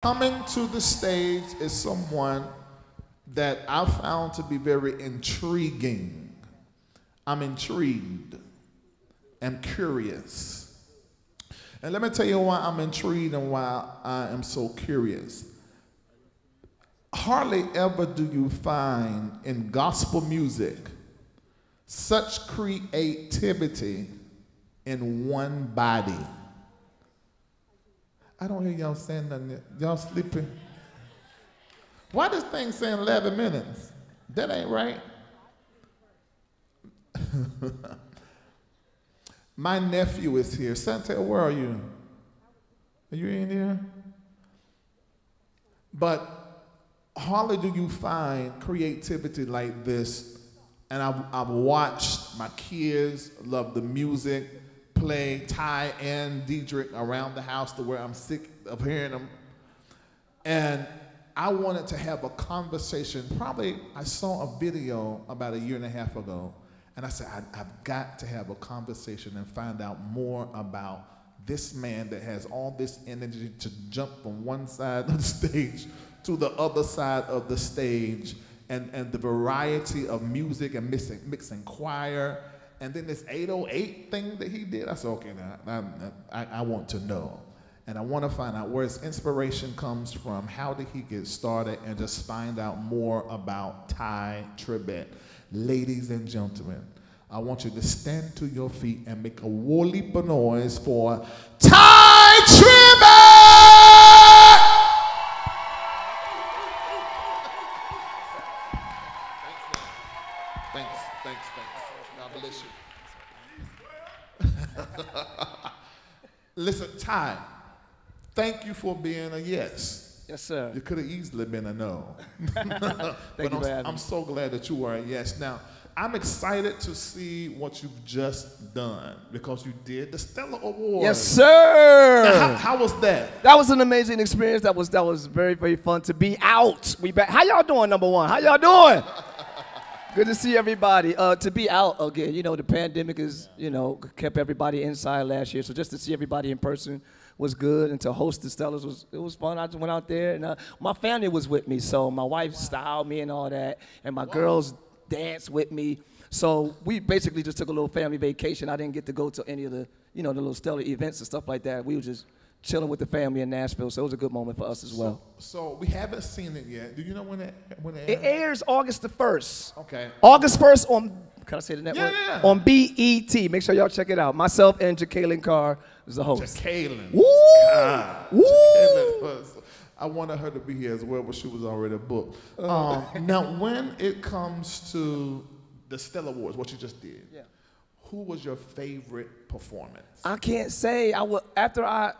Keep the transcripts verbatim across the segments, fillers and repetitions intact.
Coming to the stage is someone that I found to be very intriguing. I'm intrigued. I'm curious. And let me tell you why I'm intrigued and why I am so curious. Hardly ever do you find in gospel music such creativity in one body. I don't hear y'all saying nothing. Y'all sleeping? Why this thing saying eleven minutes? That ain't right. My nephew is here. Santa, where are you? Are you in here? But hardly do you find creativity like this. And I've, I've watched my kids love the music, play Ty and Dedrick around the house to where I'm sick of hearing them. And I wanted to have a conversation. Probably I saw a video about a year and a half ago, and I said, I, I've got to have a conversation and find out more about this man that has all this energy to jump from one side of the stage to the other side of the stage, and, and the variety of music and mixing, mixing choir. And then this eight oh eight thing that he did, I said, okay, now I, I, I want to know. And I want to find out where his inspiration comes from, how did he get started, and just find out more about Tye Tribbett. Ladies and gentlemen, I want you to stand to your feet and make a woolly noise for Tye Tribbett! Thanks, thanks, thanks. God bless you. Listen, Ty, thank you for being a yes. Yes, sir. You could have easily been a no. Thank you, man. I'm so glad that you were a yes. Now, I'm excited to see what you've just done, because you did the Stellar Award. Yes, sir. Now, how, how was that? That was an amazing experience. That was that was very, very fun to be out. We back. How y'all doing, number one? How y'all doing? Good to see everybody. Uh, to be out again, you know, the pandemic is, you know, kept everybody inside last year. So just to see everybody in person was good, and to host the Stellars was, it was fun. I just went out there, and uh, my family was with me. So my wife styled me and all that, and my wow. girls danced with me. So we basically just took a little family vacation. I didn't get to go to any of the, you know, the little Stellar events and stuff like that. We were just chilling with the family in Nashville, so it was a good moment for us as well. So, so we haven't seen it yet. Do you know when it when it airs? It airs August the first. Okay. August first on, can I say the network? Yeah, yeah. On B E T. Make sure y'all check it out. Myself and Je'Kalyn Carr is the host. Je'Kalyn. Woo! God. Woo! Je'Kalyn was, I wanted her to be here as well, but she was already booked. Oh. Um, now, when it comes to the Stellar Awards, what you just did, yeah. who was your favorite performance? I can't say. I will, after I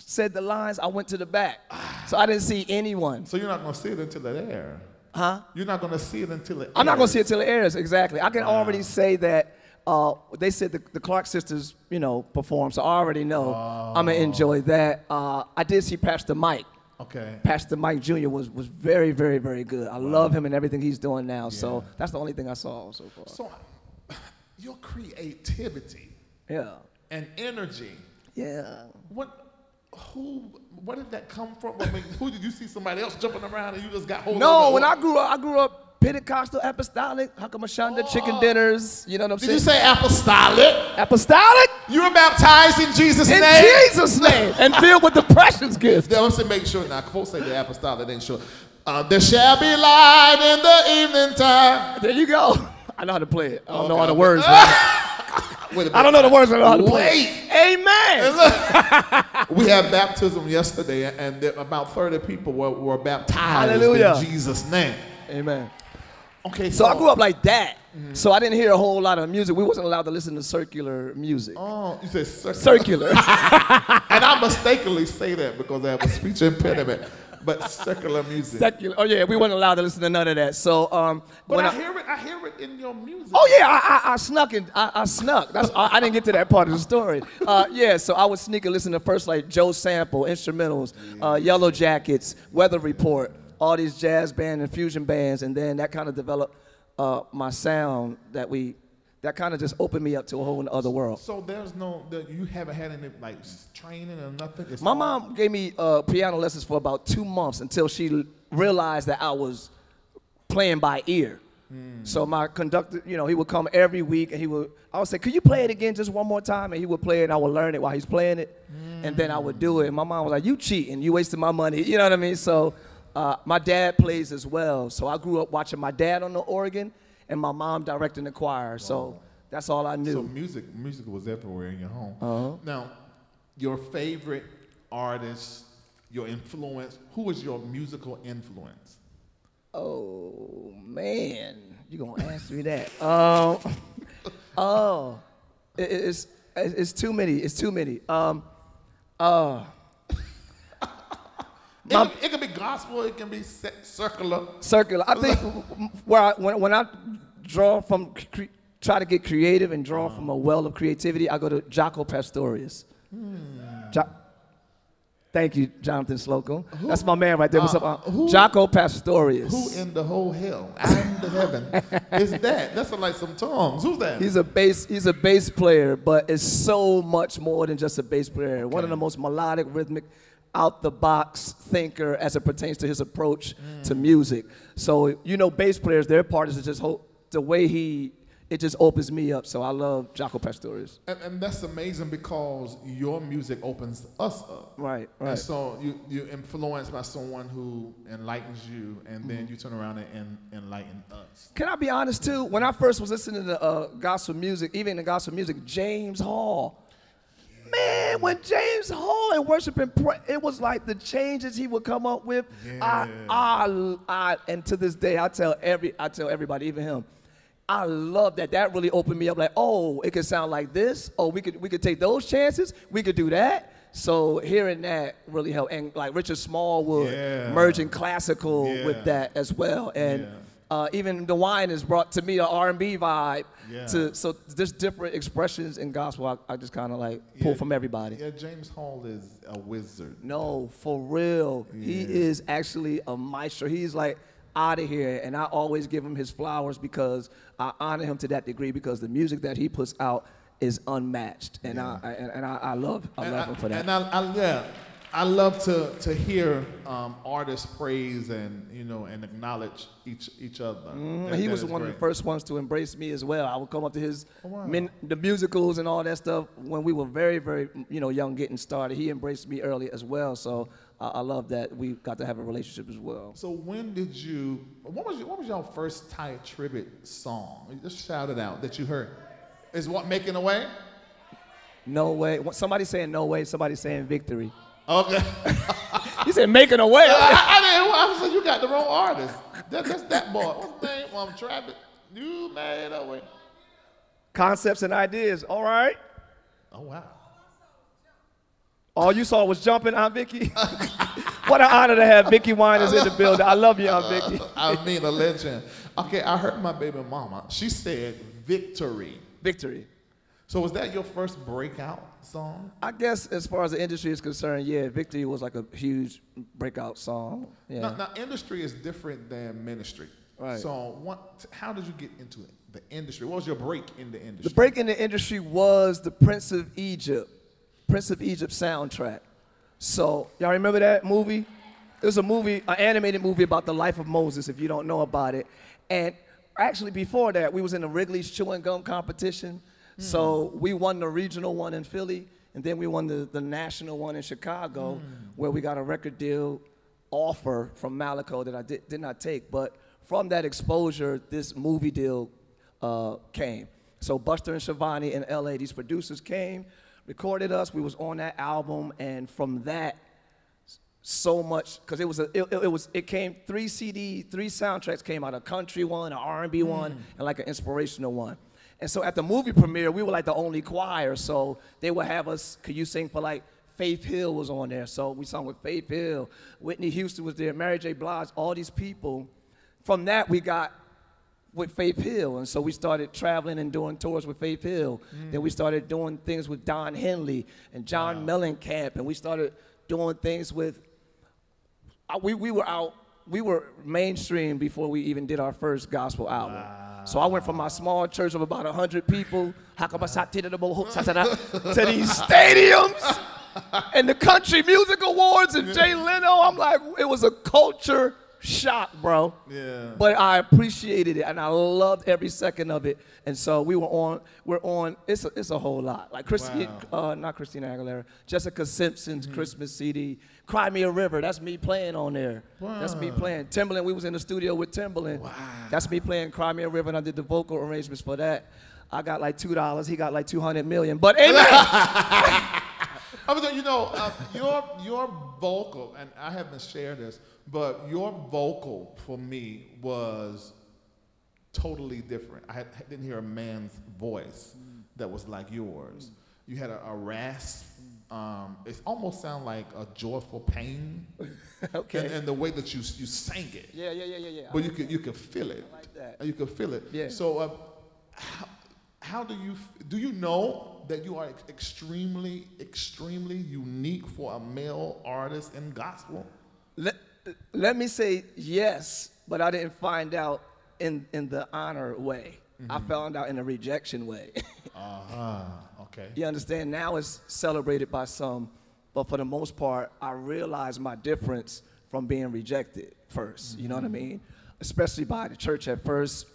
said the lines, I went to the back. So I didn't see anyone. So you're not going to see it until it airs? Huh? You're not going to see it until it airs? I'm not going to see it until it airs, exactly. I can wow. already say that uh, they said the, the Clark Sisters, you know, performed, so I already know oh. I'm going to enjoy that. Uh, I did see Pastor Mike. Okay. Pastor Mike Junior was, was very, very, very good. I wow. love him and everything he's doing now. Yeah. So that's the only thing I saw so far. So your creativity yeah. and energy. Yeah. What? Who, where did that come from? I mean, who did you see somebody else jumping around and you just got hold No, when I grew up, I grew up Pentecostal, Apostolic, Hakamashanda, oh. chicken dinners, you know what I'm did saying? Did you say Apostolic? Apostolic? You were baptized in Jesus' in name? In Jesus' name, and filled with the precious gift. Now, I'm saying make sure, now, folks say the Apostolic, ain't sure. Uh, there shall be light in the evening time. There you go. I know how to play it. I don't okay. know all the words. I don't know the words. I don't know how to play. Amen. We had baptism yesterday, and about thirty people were, were baptized Hallelujah. In Jesus' name. Amen. Okay, so, so I grew up like that, mm-hmm. so I didn't hear a whole lot of music. We wasn't allowed to listen to circular music. Oh, you said circular. Circular. And I mistakenly say that because I have a speech impediment. But secular music. Secular. Oh yeah, we weren't allowed to listen to none of that. So, um, but when I, I hear it. I hear it in your music. Oh yeah, I, I, I snuck and I, I snuck. That's I, I didn't get to that part of the story. Uh, yeah, so I would sneak and listen to first like Joe Sample, instrumentals, yeah. uh, Yellow Jackets, Weather Report, all these jazz band and fusion bands, and then that kind of developed uh, my sound that we that kind of just opened me up to a whole other world. So there's no, you haven't had any like training or nothing? It's My mom gave me uh, piano lessons for about two months until she realized that I was playing by ear. Mm. So my conductor, you know, he would come every week and he would, I would say, could you play it again just one more time? And he would play it and I would learn it while he's playing it. Mm. And then I would do it. And my mom was like, you cheating, you wasting my money. You know what I mean? So uh, my dad plays as well. So I grew up watching my dad on the organ and my mom directing the choir. Wow. So that's all I knew. So music, music was everywhere in your home. Uh-huh. Now, your favorite artist, your influence, who was your musical influence? Oh, man, you're going to ask me that. Um, oh, it, it's, it's too many. It's too many. Um, uh, it, my, it can be gospel. It can be circular. Circular. I think where I, when, when I draw from, cre try to get creative and draw um, from a well of creativity, I go to Jaco Pastorius. Hmm. Ja Thank you, Jonathan Slocum. Who, That's my man right there. What's uh, up? Uh, who, Jaco Pastorius. Who in the whole hell? I'm the heaven. Is that? That's like some tongs. Who's that? He's a bass. He's a bass player, but it's so much more than just a bass player. Okay. One of the most melodic, rhythmic, out-the-box thinker as it pertains to his approach mm. to music. So you know, bass players, their part is just whole, the way he. It just opens me up, so I love Jaco Pastorius. And, and that's amazing because your music opens us up. Right, right. And so you, you're influenced by someone who enlightens you, and mm-hmm. then you turn around and, and enlighten us. Can I be honest, too? When I first was listening to uh, gospel music, even the gospel music, James Hall. Man, when James Hall and worshiping, it was like the changes he would come up with. Yeah. I, I, I, and to this day, I tell every, I tell everybody, even him, I love that. That really opened me up. Like, oh, it could sound like this. Oh, we could we could take those chances. We could do that. So hearing that really helped. And like Richard Smallwood yeah. merging classical yeah. with that as well. And yeah. uh, even the wine has brought to me an R and B vibe. Yeah. To, so there's different expressions in gospel. I, I just kind of like pull yeah. from everybody. Yeah, James Hall is a wizard. No, for real. Yeah. He is actually a maestro. He's like out of here, and I always give him his flowers because I honor him to that degree because the music that he puts out is unmatched, and yeah. I and, and I, I love I and love I, him for that. And I, I yeah, I love to to hear um, artists praise and you know and acknowledge each each other. Mm, that, he that was one great. of the first ones to embrace me as well. I would come up to his oh, wow. min, the musicals and all that stuff when we were very very you know young getting started. He embraced me early as well, so. I love that we got to have a relationship as well. So when did you, what was your, what was your first Tye Tribbett song? Just shout it out that you heard. Is what, Making a Way? No Way. Somebody saying No Way, somebody saying Victory. Okay. You said Making a Way. I, I, I didn't, I said you got the wrong artist. That, that's that boy. What's his name? Um, Tribbett. You made a way. Concepts and Ideas. All right. Oh, wow. All you saw was Jumping, Aunt Vicky. What an honor to have Vicky Winers in the building. I love you, Aunt Vicky. I mean, a legend. Okay, I heard my baby mama. She said Victory. Victory. So was that your first breakout song? I guess as far as the industry is concerned, yeah, Victory was like a huge breakout song. Yeah. Now, now industry is different than ministry. Right. So what, how did you get into it, the industry? What was your break in the industry? The break in the industry was the Prince of Egypt. Prince of Egypt soundtrack. So y'all remember that movie? It was a movie, an animated movie about the life of Moses, if you don't know about it. And actually before that, we was in the Wrigley's chewing gum competition. Mm. So we won the regional one in Philly, and then we won the, the national one in Chicago, mm. where we got a record deal offer from Malaco that I did, did not take. But from that exposure, this movie deal uh, came. So Buster and Shivani in L A, these producers came, recorded us, we was on that album, and from that, so much, because it was, a, it, it was, it came, three C D, three soundtracks came out, a country one, an R and B mm. one, and like an inspirational one. And so at the movie premiere, we were like the only choir, so they would have us, could you sing for like, Faith Hill was on there, so we sung with Faith Hill, Whitney Houston was there, Mary J. Blige, all these people. From that, we got with Faith Hill, and so we started traveling and doing tours with Faith Hill. Mm. Then we started doing things with Don Henley and John wow. Mellencamp, and we started doing things with, uh, we, we were out, we were mainstream before we even did our first gospel album. Wow. So I went from my small church of about one hundred people to these stadiums and the Country Music Awards and Jay Leno. I'm like, it was a culture shock, bro. Yeah. But I appreciated it and I loved every second of it. And so we were on, we're on, it's a, it's a whole lot. Like Christine, wow. uh, not Christina Aguilera, Jessica Simpson's mm-hmm. Christmas C D, Cry Me a River, that's me playing on there. Wow. That's me playing. Timbaland, we was in the studio with Timbaland. Wow. That's me playing Cry Me a River and I did the vocal arrangements for that. I got like two dollars, he got like two hundred million, but anyway. I mean, you know, uh, your, your vocal, and I haven't shared this, but your vocal for me was totally different. I, had, I didn't hear a man's voice mm. that was like yours. Mm. You had a, a rasp. Mm. Um, it almost sounded like a joyful pain. Okay. And, and the way that you you sang it. Yeah, yeah, yeah, yeah. yeah. But I you like could that. you could feel it. I like that. You could feel it. Yeah. So, uh, how, how do you do? You know that you are extremely, extremely unique for a male artist in gospel. Let Let me say yes, but I didn't find out in, in the honor way. Mm-hmm. I found out in the rejection way. Uh-huh. Okay. You understand? Now it's celebrated by some, but for the most part, I realized my difference from being rejected first. Mm-hmm. You know what I mean? Especially by the church at first,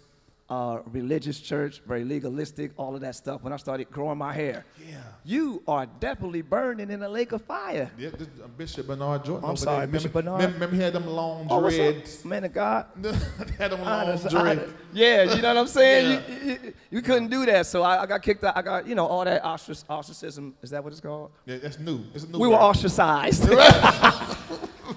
uh, religious church, very legalistic, all of that stuff. When I started growing my hair, yeah. You are definitely burning in a lake of fire. Yeah, this, uh, Bishop Bernard Jordan. I'm sorry, Bishop Bernard. Remember, remember he had them long oh, dreads. Man of God. Had them long dreads. Yeah, you know what I'm saying? Yeah. You, you, you couldn't do that, so I, I got kicked out. I got, you know, all that ostrac ostracism. Is that what it's called? Yeah, that's new. It's a new we word. Were ostracized.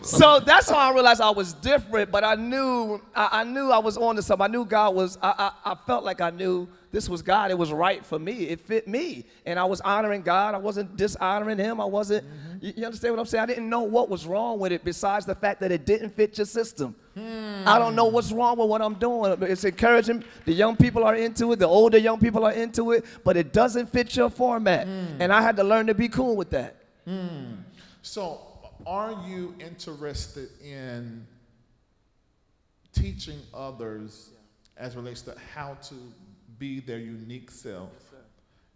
So that's how I realized I was different, but I knew I, I knew I was on to something. I knew God was, I, I, I felt like I knew this was God. It was right for me. It fit me. And I was honoring God. I wasn't dishonoring him. I wasn't, mm-hmm. you, you understand what I'm saying? I didn't know what was wrong with it besides the fact that it didn't fit your system. Hmm. I don't know what's wrong with what I'm doing. It's encouraging. The young people are into it. The older young people are into it, but it doesn't fit your format. Hmm. And I had to learn to be cool with that. Hmm. So, are you interested in teaching others yeah. as relates to how to be their unique self yes,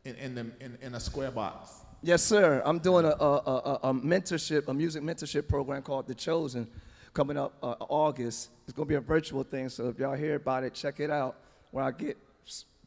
in, in, in, in a square box? Yes, sir. I'm doing a, a, a, a mentorship, a music mentorship program called The Chosen coming up uh, August. It's going to be a virtual thing, so if y'all hear about it, check it out, where I get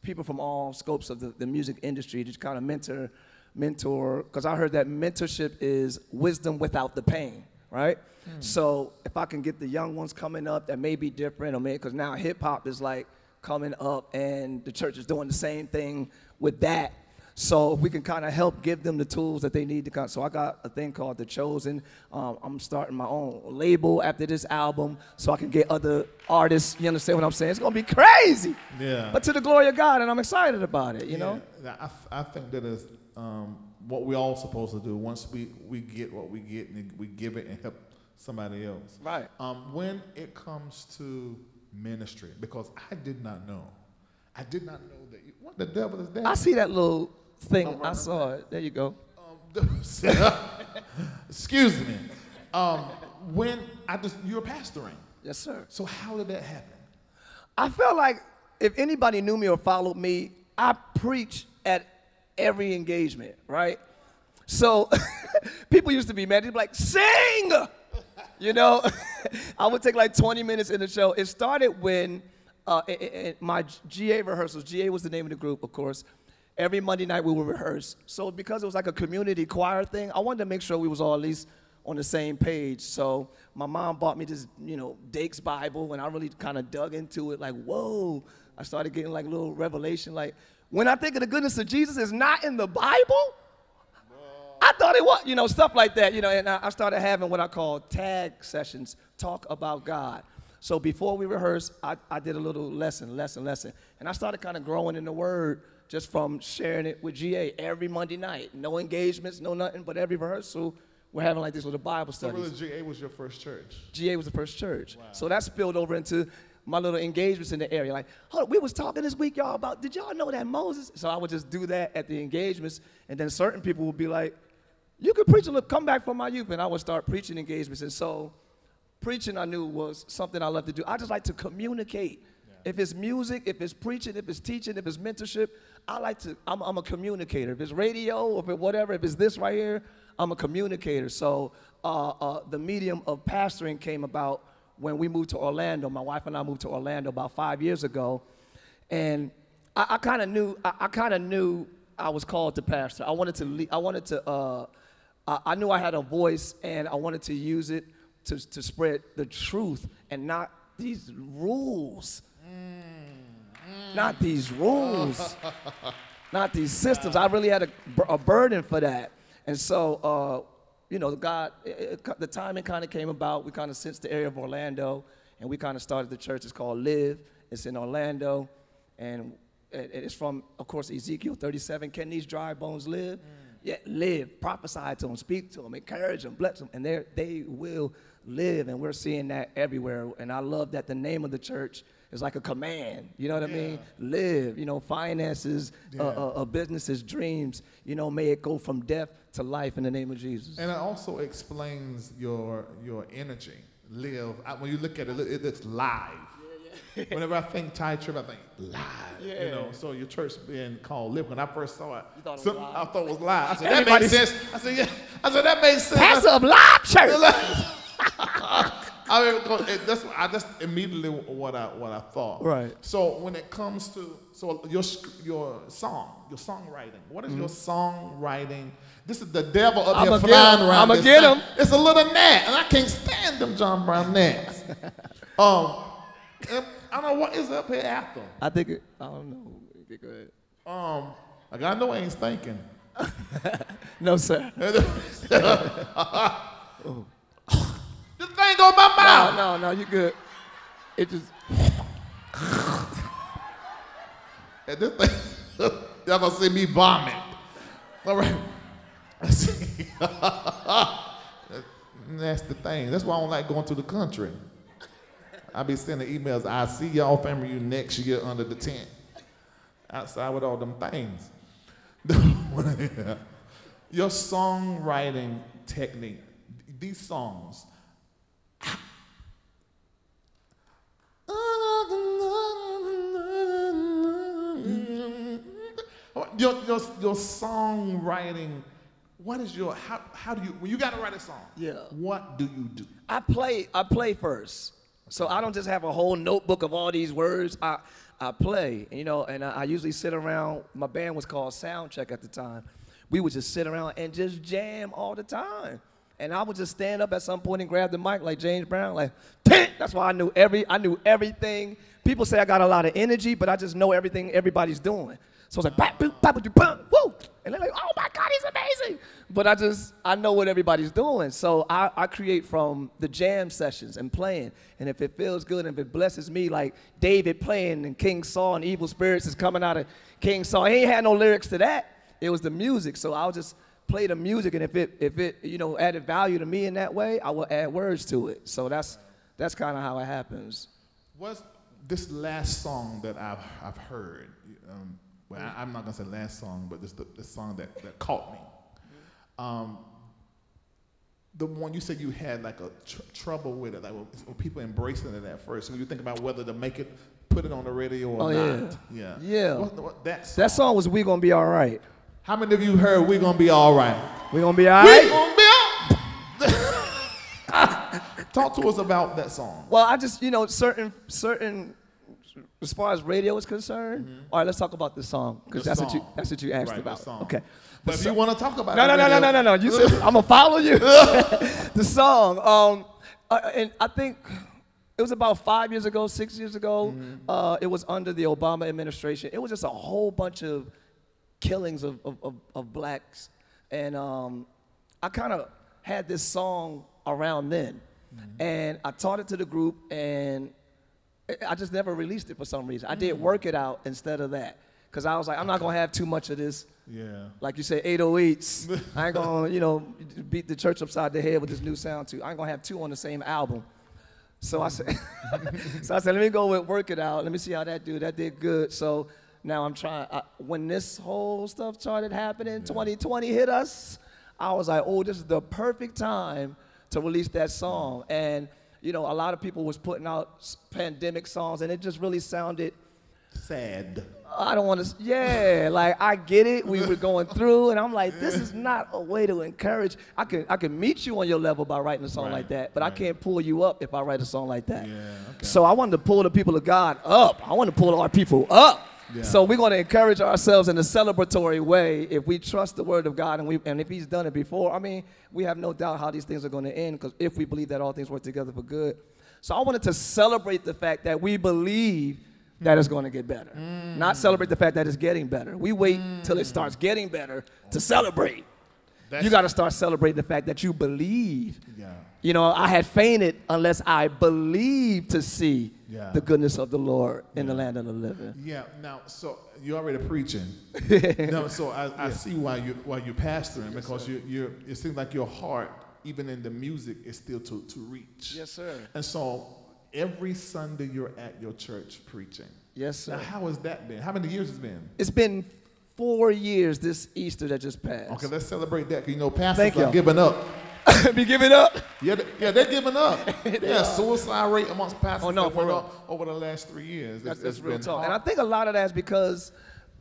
people from all scopes of the, the music industry to kind of mentor mentor, because I heard that mentorship is wisdom without the pain, right? Mm. So if I can get the young ones coming up that may be different, or maybe because now hip hop is like coming up and the church is doing the same thing with that. So if we can kind of help give them the tools that they need to kind of, so I got a thing called The Chosen. Um, I'm starting my own label after this album so I can get other artists, you understand what I'm saying? It's going to be crazy, yeah. But to the glory of God, and I'm excited about it, you yeah. know? I, I think that is Um, what we all supposed to do once we, we get what we get and we give it and help somebody else. Right. Um, when it comes to ministry, because I did not know. I did not know that. You, what the devil is that? I see that little thing. Right, I saw right. it. There you go. Um, excuse me. Um, when I just, you were pastoring. Yes, sir. So how did that happen? I felt like if anybody knew me or followed me, I preached at every engagement, right? So people used to be mad. They'd be like, sing! You know, I would take like twenty minutes in the show. It started when uh, it, it, my G A rehearsals, G A was the name of the group, of course. Every Monday night we would rehearse. So because it was like a community choir thing, I wanted to make sure we was all at least on the same page. So my mom bought me this, you know, Dake's Bible, and I really kind of dug into it, like, whoa. I started getting like little revelation, like, when I think of the goodness of Jesus, it's not in the Bible. No. I thought it was, you know, stuff like that, you know, and I, I started having what I call tag sessions, talk about God. So before we rehearsed, I, I did a little lesson, lesson, lesson. And I started kind of growing in the word just from sharing it with G A every Monday night. No engagements, no nothing, but every rehearsal, we're having like this little Bible studies. So really, G A was your first church? G A was the first church. Wow. So that spilled over into my little engagements in the area, like, hold on, we was talking this week, y'all, about, did y'all know that Moses? So I would just do that at the engagements, and then certain people would be like, you could preach a little, come back from my youth, and I would start preaching engagements. And so preaching, I knew, was something I loved to do. I just like to communicate. Yeah. If it's music, if it's preaching, if it's teaching, if it's mentorship, I like to, I'm, I'm a communicator. If it's radio, if it whatever, if it's this right here, I'm a communicator. So uh, uh, the medium of pastoring came about when we moved to Orlando. My wife and I moved to Orlando about five years ago. And I, I kind of knew, I, I kind of knew I was called to pastor. I wanted to, lead, I wanted to, uh, I, I knew I had a voice and I wanted to use it to, to spread the truth and not these rules. Mm, mm. Not these rules, not these systems. I really had a, a burden for that. And so, uh, you know, God, it, it, the timing kind of came about. We kind of sensed the area of Orlando, and we kind of started the church. It's called Live. It's in Orlando, and it, it's from, of course, Ezekiel thirty-seven. Can these dry bones live? Mm. Yeah, live. Prophesy to them, speak to them, encourage them, bless them, and they will live. And we're seeing that everywhere. And I love that the name of the church is like a command. You know what yeah. I mean? Live. You know, finances, yeah. uh, uh, uh, businesses, dreams. You know, may it go from death to life in the name of Jesus. And it also explains your your energy. Live. I, when you look at it, it looks live. Whenever I think Tye Tribbett, I think live. Yeah. You know, so your church being called Live. When I first saw it, you thought it was some, live. I thought it was live. I said, that makes sense. I said, yeah. I said, that makes sense. That's a live church. I mean, it, that's I just immediately what I what I thought. Right. So when it comes to so your your song, your songwriting. What is mm-hmm. your songwriting? This is the devil up I'm here flying him. around. I'ma get him. It's a little gnat, and I can't stand them John Brown gnats. um. And I don't know what is up here after. I think it, I don't know. Go ahead. Um, like I know I ain't stinking. No sir. Oh. This thing on my mouth. No, no, no, you good. It just. And this thing, y'all gonna see me vomit. All right. That's the thing. That's why I don't like going to the country. I be sending emails. I see y'all family you next year under the tent, outside with all them things. Your songwriting technique, these songs. Your your your songwriting. What is your how how do you when you gotta write a song? Yeah. What do you do? I play. I play first. So I don't just have a whole notebook of all these words. I, I play, you know, and I, I usually sit around. My band was called Soundcheck at the time. We would just sit around and just jam all the time. And I would just stand up at some point and grab the mic like James Brown, like, Tink! That's why I knew every, I knew everything. People say I got a lot of energy, but I just know everything everybody's doing. So it's like, bop, boop, bop, boop, bop, woo! And they're like, oh my God, he's amazing. But I just, I know what everybody's doing. So I, I create from the jam sessions and playing. And if it feels good and if it blesses me, like David playing and King Saul and Evil Spirits is coming out of King Saul. He ain't had no lyrics to that. It was the music. So I'll just play the music. And if it, if it you know, added value to me in that way, I will add words to it. So that's, that's kind of how it happens. What's this last song that I've, I've heard? Um, Well, I, I'm not going to say last song, but this the, the song that, that caught me. Um, the one you said you had like a tr trouble with it, like were, were people embracing it at first? When you think about whether to make it, put it on the radio or oh, not. Yeah. Yeah. yeah. What, what, that, song. that song was We Gonna Be All Right. How many of you heard We Gonna Be All Right? We Gonna Be All Right? We Gonna Be All Right. Talk to us about that song. Well, I just, you know, certain, certain, as far as radio is concerned, mm-hmm. all right, let's talk about this song, because that's, that's what you asked right, about. Song. Okay. But the if so you want to talk about no, it. No, no, no, no, no, no, you said, I'm going to follow you. The song, um, uh, and I think it was about five years ago, six years ago. Mm-hmm. uh, it was under the Obama administration. It was just a whole bunch of killings of, of, of, of blacks. And um, I kind of had this song around then. Mm-hmm. And I taught it to the group, and I just never released it for some reason. I did Work It Out instead of that. Because I was like, I'm not going to have too much of this. Yeah. Like you said, eight oh eights. I ain't going to, you know, beat the church upside the head with this new sound too. I ain't going to have two on the same album. So I said, so I said, let me go with Work It Out. Let me see how that do. That did good. So now I'm trying. I, when this whole stuff started happening, yeah. twenty twenty hit us, I was like, oh, this is the perfect time to release that song. And you know, a lot of people was putting out pandemic songs, and it just really sounded sad. I don't want to, yeah, like, I get it. We were going through, and I'm like, this is not a way to encourage. I can, I can meet you on your level by writing a song right, like that, but right. I can't pull you up if I write a song like that. Yeah, okay. So I wanted to pull the people of God up. I want to pull our people up. Yeah. So we're going to encourage ourselves in a celebratory way if we trust the word of God, and, we, and if he's done it before. I mean, we have no doubt how these things are going to end, because if we believe that all things work together for good. So I wanted to celebrate the fact that we believe that it's going to get better. Mm. Not celebrate the fact that it's getting better. We wait mm. till it starts getting better to celebrate. That's you got to start celebrating the fact that you believe. Yeah. You know, I had fainted unless I believed to see yeah. the goodness of the Lord yeah. in the land of the living. Yeah. Now, so you're already preaching. No, so I, I yeah. see why you why you're pastoring, yes, because you you're it seems like your heart, even in the music, is still to to reach. Yes, sir. And so every Sunday you're at your church preaching. Yes, sir. Now, how has that been? How many years has it been? It's been four years this Easter that just passed. Okay, let's celebrate that. You know, pastors are giving up. Be giving up? Yeah, they, yeah, they're giving up. they yeah, are. Suicide rate amongst pastors oh, no, that went up over the last three years. That's, it's, it's real talk. Hard. And I think a lot of that is because,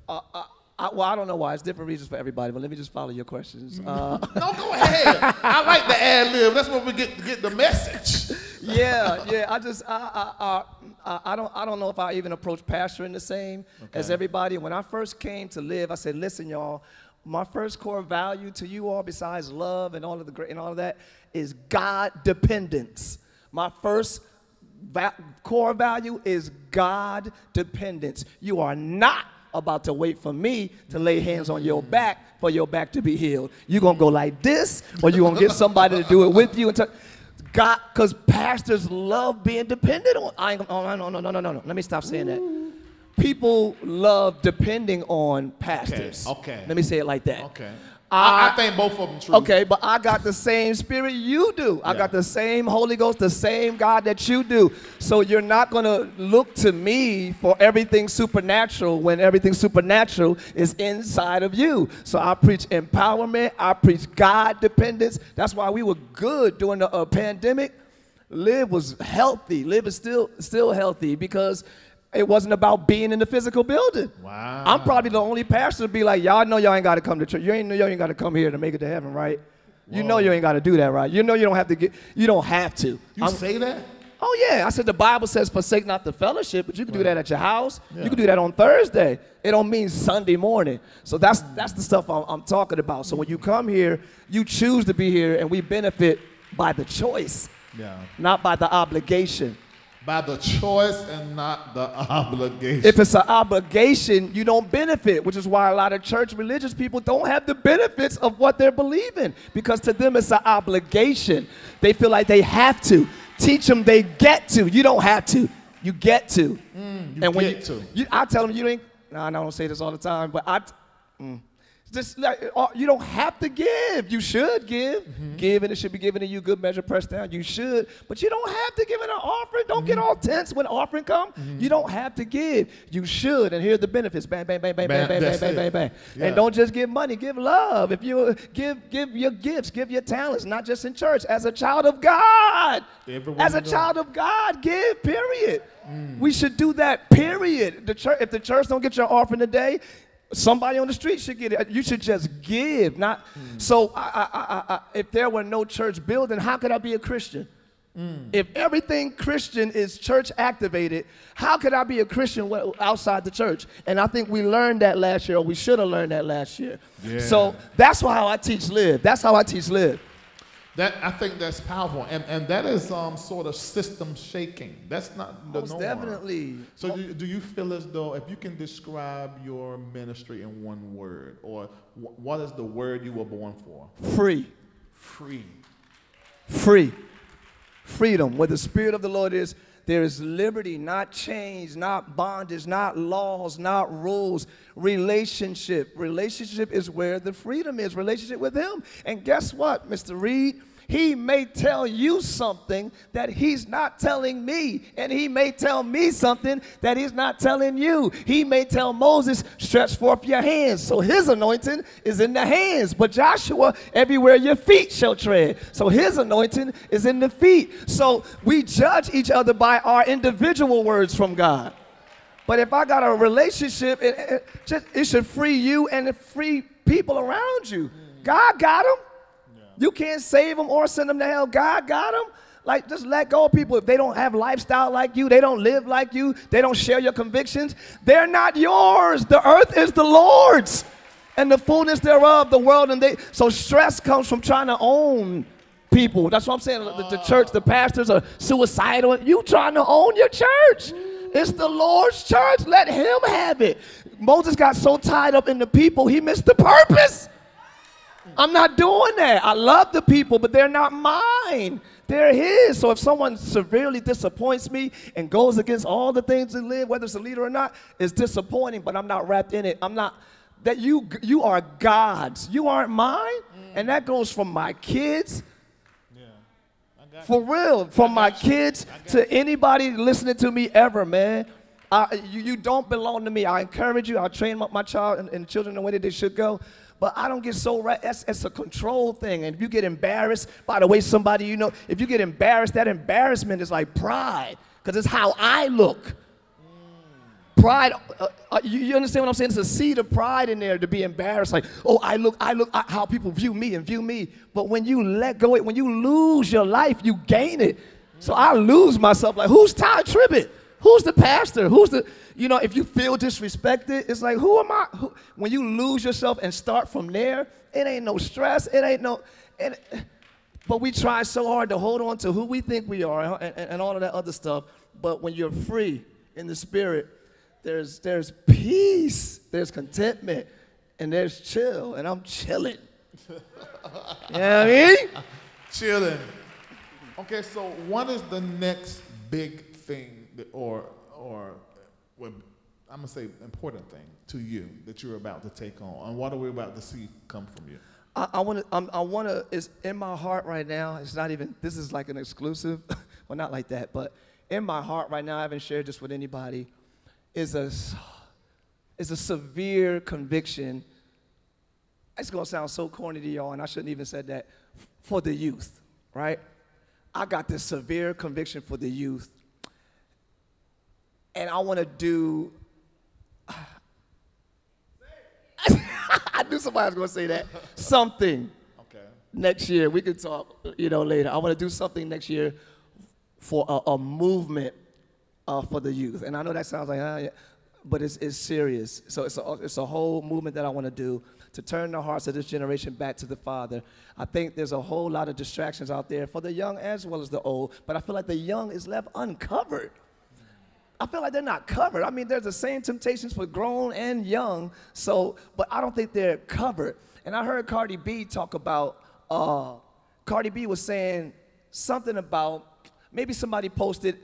uh, I, I, well, I don't know why. It's different reasons for everybody, but let me just follow your questions. Uh, no, go ahead. I like the ad lib. That's where we get get the message. yeah, yeah. I just, I, I, I, I don't, I don't know if I even approach pastoring the same okay. as everybody. When I first came to Live, I said, listen, y'all, my first core value to you all, besides love and all of the great and all of that, is God dependence. My first va core value is God dependence. You are not about to wait for me to lay hands on your back for your back to be healed. You're gonna go like this, or you're gonna get somebody to do it with you. And God, because pastors love being dependent on. I ain't, oh, no, no, no, no, no, no. Let me stop saying Ooh. that. People love depending on pastors. Okay, okay. Let me say it like that. Okay. I, I think both of them true. Okay, but I got the same spirit you do. Yeah. I got the same Holy Ghost, the same God that you do. So you're not going to look to me for everything supernatural when everything supernatural is inside of you. So I preach empowerment. I preach God dependence. That's why we were good during the uh, pandemic. Live was healthy. Live is still, still healthy because it wasn't about being in the physical building. Wow. I'm probably the only pastor to be like, y'all know y'all ain't got to come to church. You ain't know y'all ain't got to come here to make it to heaven, right? Whoa. You know you ain't got to do that, right? You know you don't have to get, you don't have to. You I'm, say that? Oh, yeah. I said the Bible says forsake not the fellowship, but you can right. do that at your house. Yeah. You can do that on Thursday. It don't mean Sunday morning. So that's, that's the stuff I'm, I'm talking about. So when you come here, you choose to be here, and we benefit by the choice, yeah. not by the obligation. By the choice and not the obligation. If it's an obligation, you don't benefit, which is why a lot of church religious people don't have the benefits of what they're believing, because to them it's an obligation. They feel like they have to. Teach them they get to. You don't have to. You get to. Mm, you and when get you, to. You, I tell them you ain't, nah, I don't say this all the time, but I, mm, just like, you don't have to give. You should give. Mm-hmm. Give, and it should be given to you. Good measure, pressed down. You should. But you don't have to give it an offering. Don't mm-hmm. get all tense when offering come. Mm-hmm. You don't have to give. You should. And here are the benefits. Bang, bang, bang, bang, bang, bang, bang, bang, bang, bang. Yeah. And don't just give money. Give love. If you give, give your gifts. Give your talents. Not just in church. As a child of God. Everyone As a knows. child of God, give, period. Mm. We should do that, period. The church, if the church don't get your offering today, somebody on the street should get it. You should just give. Not mm. so. I, I, I, I, if there were no church building, how could I be a Christian? Mm. If everything Christian is church activated, how could I be a Christian outside the church? And I think we learned that last year, or we should have learned that last year. Yeah. So that's how I teach Live. That's how I teach Live. That I think that's powerful, and and that is um sort of system shaking. That's not the norm. Most definitely. So oh. do, do you feel as though if you can describe your ministry in one word, or wh what is the word you were born for? Free. Free. Free. Freedom. Where the Spirit of the Lord is, there is liberty, not chains, not bondage, not laws, not rules. Relationship. Relationship is where the freedom is. Relationship with him. And guess what, Mister Reed? He may tell you something that he's not telling me, and he may tell me something that he's not telling you. He may tell Moses, stretch forth your hands. So his anointing is in the hands. But Joshua, everywhere your feet shall tread. So his anointing is in the feet. So we judge each other by our individual words from God. But if I got a relationship, it, it, just, it should free you and it free people around you. God got them. Yeah. You can't save them or send them to hell. God got them. Like, just let go of people. If they don't have lifestyle like you, they don't live like you, they don't share your convictions, they're not yours. The earth is the Lord's and the fullness thereof, the world. And they. So stress comes from trying to own people. That's what I'm saying. The, the church, the pastors are suicidal. You trying to own your church. It's the Lord's church. Let him have it. Moses got so tied up in the people, he missed the purpose. I'm not doing that. I love the people, but they're not mine. They're his. So if someone severely disappoints me and goes against all the things in live, whether it's a leader or not, it's disappointing, but I'm not wrapped in it. I'm not. That you, you are God's. You aren't mine. Mm. And that goes from my kids. For real, from my kids to anybody listening to me ever, man. I, you, you don't belong to me. I encourage you. I train my, my child and, and children the way that they should go. But I don't get so right. That's, that's a control thing. And if you get embarrassed, by the way, somebody you know, if you get embarrassed, that embarrassment is like pride because it's how I look. Pride, uh, uh, you, you understand what I'm saying? It's a seed of pride in there to be embarrassed. Like, oh, I look, I look, I, how people view me and view me. But when you let go, when you lose your life, you gain it. So I lose myself. Like, who's Tye Tribbett? Who's the pastor? Who's the, you know, if you feel disrespected, it's like, who am I? Who, when you lose yourself and start from there, it ain't no stress. It ain't no, it, but we try so hard to hold on to who we think we are and, and, and all of that other stuff. But when you're free in the spirit, There's, there's peace, there's contentment, and there's chill, and I'm chilling. You know what I mean? Chilling. Okay, so what is the next big thing, that, or, or well, I'm going to say important thing to you that you're about to take on, and what are we about to see come from you? I, I want to, I want to, it's in my heart right now, it's not even, this is like an exclusive, well, not like that, but in my heart right now, I haven't shared this with anybody, is a, is a severe conviction. It's going to sound so corny to y'all, and I shouldn't even said that, for the youth, right? I got this severe conviction for the youth, and I want to do, I knew somebody was going to say that, something okay. Next year. We could talk, you know, later. I want to do something next year for a, a movement Uh, for the youth. And I know that sounds like, ah, yeah, but it's, it's serious. So it's a, it's a whole movement that I want to do to turn the hearts of this generation back to the Father. I think there's a whole lot of distractions out there for the young as well as the old, but I feel like the young is left uncovered. I feel like they're not covered. I mean, there's the same temptations for grown and young, so, but I don't think they're covered. And I heard Cardi B talk about, uh, Cardi B was saying something about, maybe somebody posted,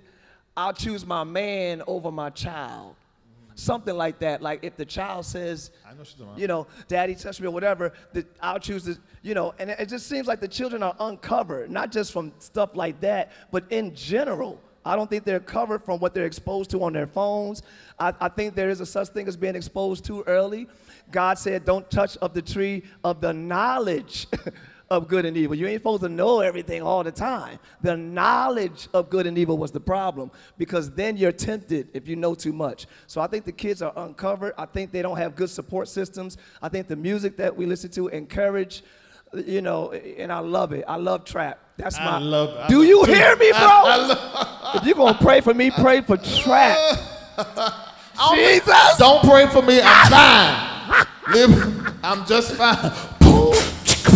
I'll choose my man over my child. Mm-hmm. Something like that. Like if the child says, I know she's the mom. You know, daddy touched me or whatever, the, I'll choose this, you know, and it, it just seems like the children are uncovered, not just from stuff like that, but in general. I don't think they're covered from what they're exposed to on their phones. I, I think there is a such thing as being exposed too early. God said, don't touch of the tree of the knowledge of good and evil. You ain't supposed to know everything all the time. The knowledge of good and evil was the problem because then you're tempted if you know too much. So I think the kids are uncovered. I think they don't have good support systems. I think the music that we listen to encourage, you know, and I love it. I love trap. That's my, I love, I do you hear me, bro? I, I if you're going to pray for me, pray for trap. Jesus. Don't pray for me, I'm fine. Live, I'm just fine.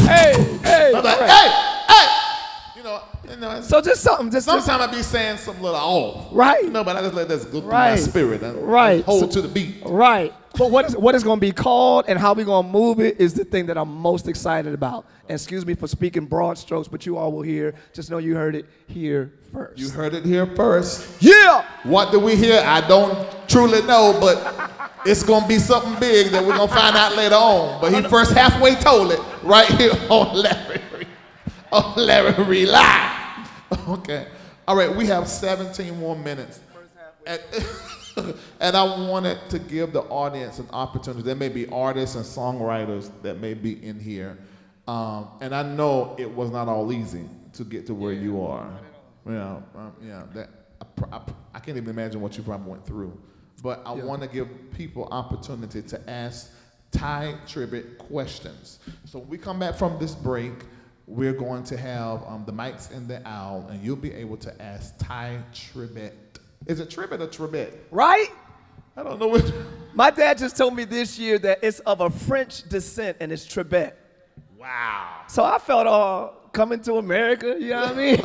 Hey, hey, like, right. hey, hey, you know, you know so just something, just sometimes just, I be saying some little off, right? You no, know, but I just let this go through right. my spirit, I, right? I hold so, to the beat, right? But what is what is going to be called and how we going to move it is the thing that I'm most excited about. And excuse me for speaking broad strokes, but you all will hear. Just know you heard it here first. You heard it here first. Yeah. What do we hear? I don't truly know, but. It's going to be something big that we're going to find out later on. But he first halfway told it right here on Larry. on Larry Reid Live. Okay. All right, we have seventeen more minutes. And, and I wanted to give the audience an opportunity. There may be artists and songwriters that may be in here. Um, and I know it was not all easy to get to where yeah, you are. You know, um, yeah, that, I, I, I can't even imagine what you probably went through. But I yeah. want to give people opportunity to ask Tye Tribbett questions. So when we come back from this break, we're going to have um, the mics in the aisle, and you'll be able to ask Tye Tribbett. Is it Tribbett or Tribbett? Right? I don't know which. My dad just told me this year that it's of a French descent, and it's Tribbett. Wow. So I felt all uh, coming to America, you know what I mean?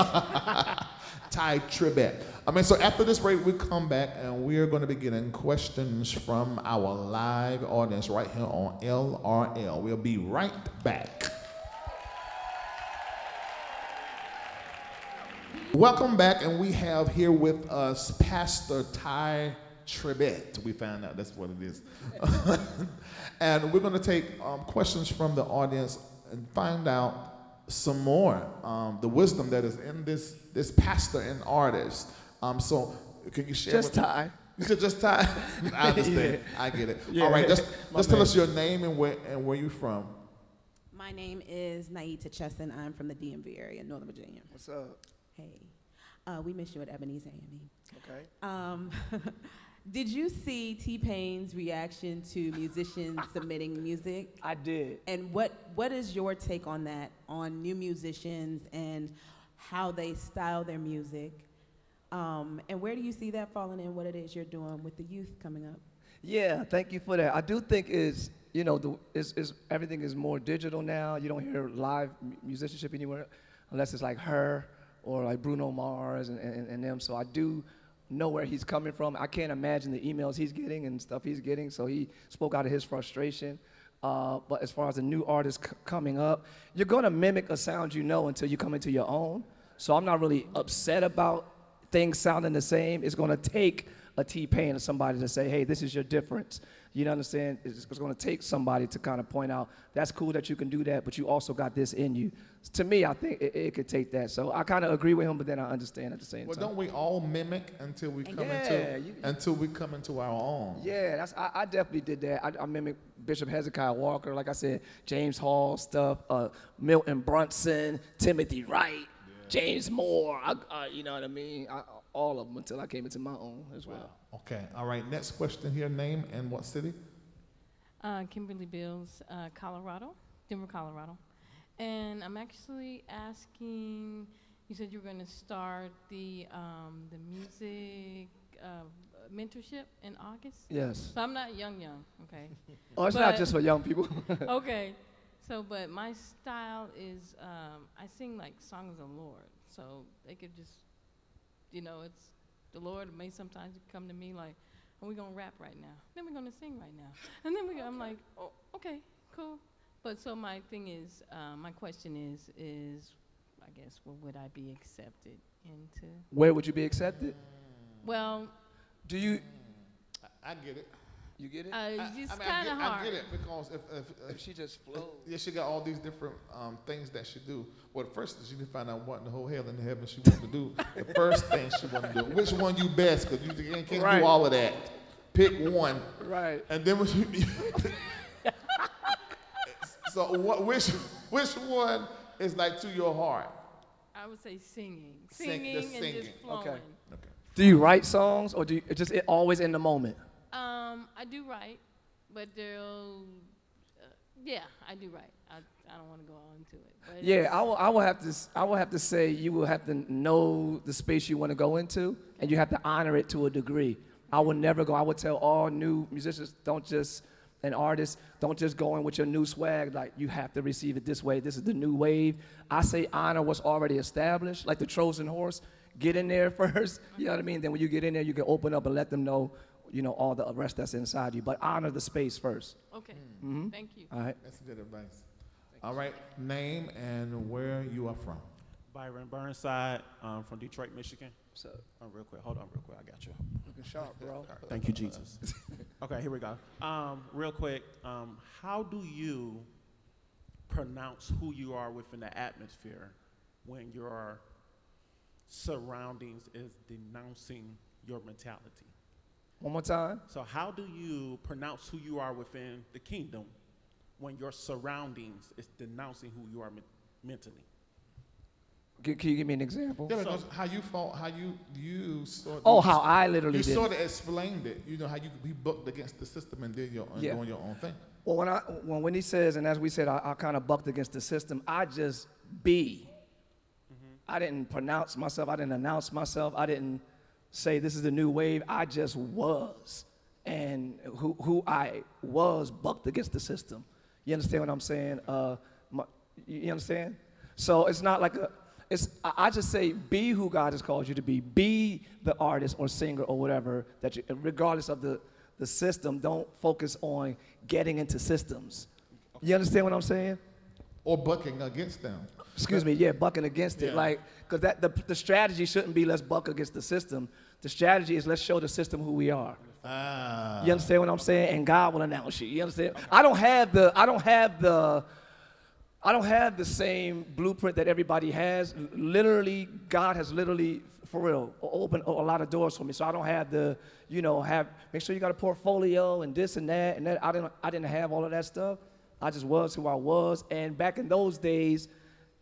Tye Tribbett. I mean, so after this break, we come back, and we're going to be getting questions from our live audience right here on L R L. We'll be right back. Welcome back, and we have here with us Pastor Tye Tribbett. We found out that's what it is. And we're going to take um, questions from the audience and find out some more, um, the wisdom that is in this, this pastor and artist. Um, so can you share Just Tye. You said just Tye? I understand. Yeah. I get it. Yeah. All right, just, just tell us your name and where, and where you're from. My name is Naita Chesson. I'm from the D M V area, Northern Virginia. What's up? Hey, uh, we miss you at Ebenezer A and E. Okay. Um, did you see T-Pain's reaction to musicians submitting music? I did. And what what is your take on that, on new musicians and how they style their music? Um, and where do you see that falling in what it is you're doing with the youth coming up? Yeah, thank you for that. I do think is you know the, is, is everything is more digital now. You don't hear live musicianship anywhere unless it's like her. Or like Bruno Mars and, and, and them. So I do know where he's coming from. I can't imagine the emails he's getting and stuff he's getting. So he spoke out of his frustration. Uh, but as far as the new artists coming up, you're gonna mimic a sound you know until you come into your own. So I'm not really upset about things sounding the same. It's gonna take a T-Pain or somebody to say, hey, this is your difference. You know what I'm saying? It's, it's gonna take somebody to kind of point out, that's cool that you can do that, but you also got this in you. To me, I think it, it could take that. So I kind of agree with him, but then I understand at the same well, time. Well, don't we all mimic until we come yeah, into you, until we come into our own? Yeah, that's, I, I definitely did that. I, I mimicked Bishop Hezekiah Walker, like I said, James Hall stuff, uh, Milton Brunson, Timothy Wright, yeah. James Moore. I, I, you know what I mean? I, all of them until I came into my own as well. Wow. Okay. All right. Next question here. Name and what city? Uh, Kimberly Bills, uh, Colorado, Denver, Colorado. And I'm actually asking, you said you were going to start the um, the music uh, mentorship in August? Yes. So I'm not young, young, okay. Oh, it's but, not just for young people. Okay. So, but my style is, um, I sing like songs of the Lord. So they could just, you know, it's the Lord may sometimes come to me like, oh, we're going to rap right now. Then we're going to sing right now. And then we go, okay. I'm like, oh, okay, cool. But so my thing is, uh, my question is, is I guess, well, would I be accepted into? Where would you be accepted? Well. Do you? I, I get it. You get it? Uh, I, it's I mean, kind of hard. I get it because if, if, if, if she just flows. Yeah, she got all these different um, things that she do. Well, the first thing she can find out what in the whole hell in the heaven she wants to do. The first thing she wants to do. Which one you best? Because you can't right. do all of that. Pick one. Right. And then when you. So what, which which one is like to your heart? I would say singing, singing, Sing, singing. and just flowing. Okay. Okay. Do you write songs or do you just it, always in the moment? Um, I do write, but they'll, uh, yeah, I do write. I, I don't want to go on into it. But yeah, I will. I will have to. I will have to say you will have to know the space you want to go into, and you have to honor it to a degree. I will never go. I would tell all new musicians, don't just. And artists, don't just go in with your new swag, like you have to receive it this way, this is the new wave. I say honor what's already established, like the Trojan horse, get in there first, you know what I mean? Then when you get in there, you can open up and let them know, you know, all the rest that's inside you, but honor the space first. Okay, mm-hmm. Thank you. All right. That's good advice. Thank all right, you. Name and where you are from. Byron Burnside, um, from Detroit, Michigan. So, um, real quick, hold on real quick, I got you. Looking sharp, bro. All right, thank you, Jesus. Okay, here we go. Um, real quick, um, how do you pronounce who you are within the atmosphere when your surroundings is denouncing your mentality. One more time. So how do you pronounce who you are within the kingdom when your surroundings is denouncing who you are me mentally? Can you give me an example? Yeah, so, how you fought, how you, you sort Oh, you, how I literally you did. You sort of explained it. You know, how you could be bucked against the system and did your own, yeah. doing your own thing. Well, when, I, when Wendy says, and as we said, I, I kind of bucked against the system, I just be. Mm-hmm. I didn't pronounce myself. I didn't announce myself. I didn't say this is the new wave. I just was. And who, who I was bucked against the system. You understand what I'm saying? Uh, my, you understand? So it's not like a... It's, I just say, be who God has called you to be. Be the artist or singer or whatever, that you, regardless of the, the system, don't focus on getting into systems. You understand what I'm saying? Or bucking against them. Excuse me, yeah, bucking against yeah. it. Like, because that, the, the strategy shouldn't be let's buck against the system. The strategy is let's show the system who we are. Ah. You understand what I'm saying? And God will announce you. You understand? Okay. I don't have the, I don't have the, I don't have the same blueprint that everybody has. Literally, God has literally, for real, opened a lot of doors for me. So I don't have the, you know, have, make sure you got a portfolio and this and that. And that. I didn't, I didn't have all of that stuff. I just was who I was. And back in those days,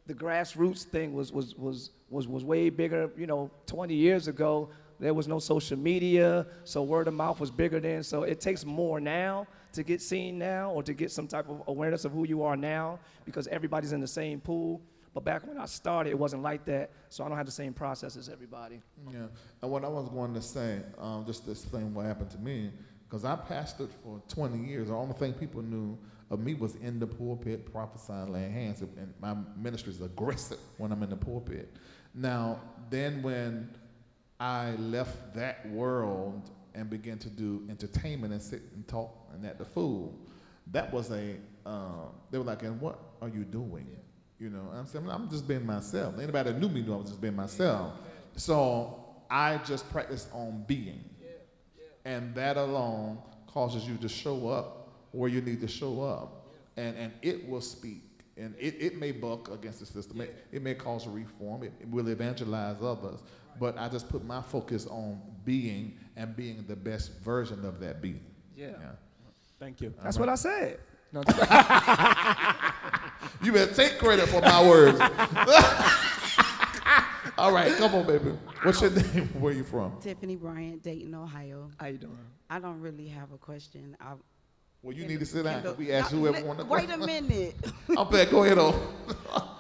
the grassroots thing was, was, was, was, was way bigger. You know, twenty years ago, there was no social media. So word of mouth was bigger then. So it takes more now to get seen now or to get some type of awareness of who you are now, because everybody's in the same pool. But back when I started, it wasn't like that, so I don't have the same process as everybody. Yeah, and what I was going to say, um, just to explain what happened to me, because I pastored for twenty years. The only thing people knew of me was in the pulpit, prophesying, laying hands, and my ministry is aggressive when I'm in the pulpit. Now, then when I left that world and began to do entertainment and sit and talk and act the fool, that was a, um, they were like, and what are you doing? Yeah. You know, and I'm saying, I'm just being myself. Anybody that knew me knew I was just being myself. Yeah. So I just practiced on being. Yeah. Yeah. And that alone causes you to show up where you need to show up. Yeah. And, and it will speak. And it, it may buck against the system. Yeah. It, it may cause a reform. It, it will evangelize others. But I just put my focus on being and being the best version of that being. Yeah. yeah. Thank you. That's right. What I said. No, you better take credit for my words. All right, come on, baby. What's your name? Where are you from? Tiffany Bryant, Dayton, Ohio. How you doing? I don't really have a question. I, well, you Kendall, need to sit down. Kendall, we ask no, whoever wants to. Wait a minute. I'm back. Go ahead, on.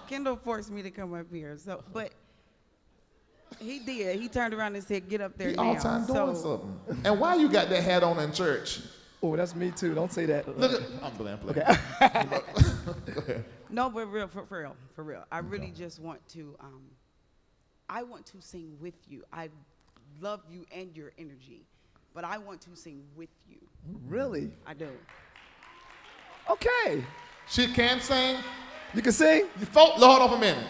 Kendall forced me to come up here, so but. He did. He turned around and said, get up there he now. All time doing so. Something. And why you got that hat on in church? Oh, that's me too. Don't say that. Look, I'm playing, playing. Okay. No, but real, for, for real, for real. I okay. really just want to, um, I want to sing with you. I love you and your energy, but I want to sing with you. Really? I do. Okay. She can sing. You can sing? You folk, Lord, over a minute.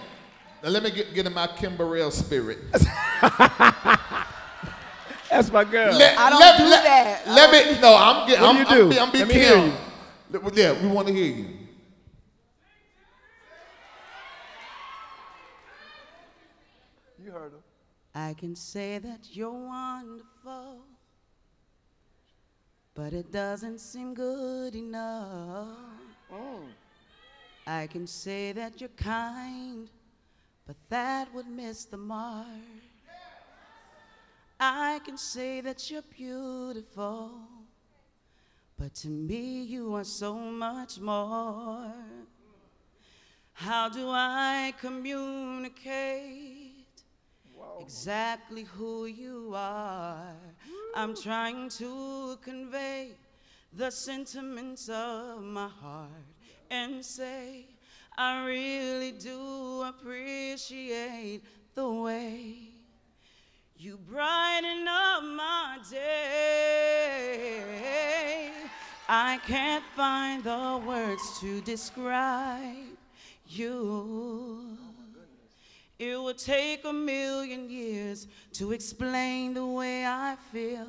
Now let me get, get in my Kim Burrell spirit. That's my girl. Let, I don't let, do let, that. Let me, do no, I'm getting, I'm, I'm, I'm, I'm being Kim. Yeah, we want to hear you. You heard him. I can say that you're wonderful, but it doesn't seem good enough. Oh. I can say that you're kind, but that would miss the mark. I can say that you're beautiful, but to me you are so much more. How do I communicate Whoa. exactly who you are? Woo. I'm trying to convey the sentiments of my heart and say, I really do appreciate the way you brighten up my day. I can't find the words to describe you. It would take a million years to explain the way I feel.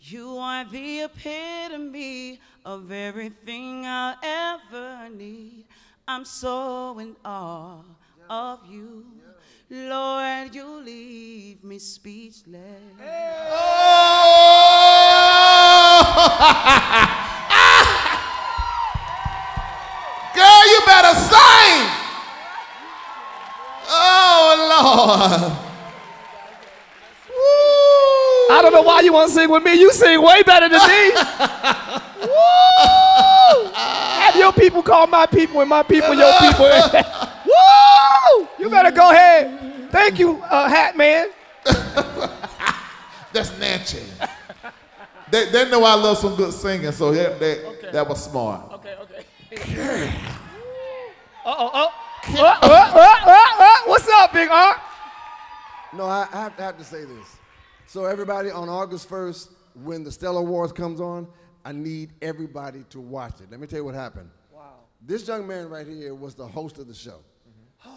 You are the epitome of everything I'll ever need. I'm so in awe of you. Lord, you leave me speechless. Hey. Oh! Girl, you better sing. Oh, Lord. I don't know why you want to sing with me. You sing way better than me. Woo! Have your people call my people and my people your people. Woo! You better go ahead. Thank you, uh, Hat Man. That's Nancy. They, they know I love some good singing, so they, they, okay. That was smart. Okay, okay. Yeah. Uh-oh, uh, uh, uh, uh, uh, uh. What's up, Big R? No, I, I, have, I have to say this. So everybody, on August first, when the Stellar Awards comes on, I need everybody to watch it. Let me tell you what happened. Wow. This young man right here was the host of the show. Mm-hmm.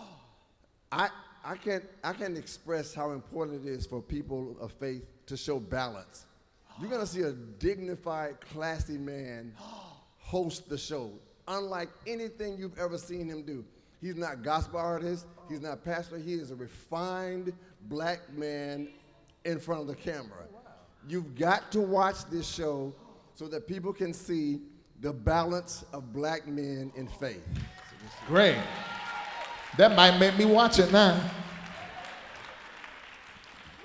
I, I, can't, I can't express how important it is for people of faith to show balance. You're going to see a dignified, classy man host the show, unlike anything you've ever seen him do. He's not gospel artist. He's not pastor. He is a refined black man in front of the camera. Oh, wow. You've got to watch this show so that people can see the balance of black men in faith. Great. That might make me watch it now.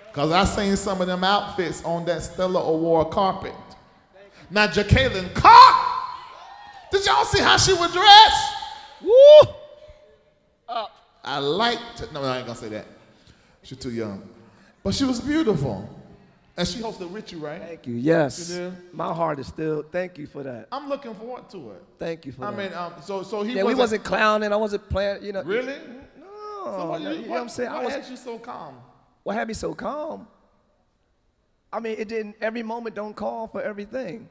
Because I seen some of them outfits on that Stellar Award carpet. Now, Je'Kalyn Carr, did y'all see how she was dressed? Woo! Uh, I liked it. No, I ain't going to say that. She's too young. But she was beautiful. And she hosted with you, right? Thank you, yes. You My heart is still, thank you for that. I'm looking forward to it. Thank you for I that. I mean, um, so, so he yeah, wasn't. Yeah, we wasn't clowning, I wasn't playing, you know. Really? No, so what, you, you what, know what I'm saying? Why I was, had you so calm? What had me so calm? I mean, it didn't, every moment don't call for everything.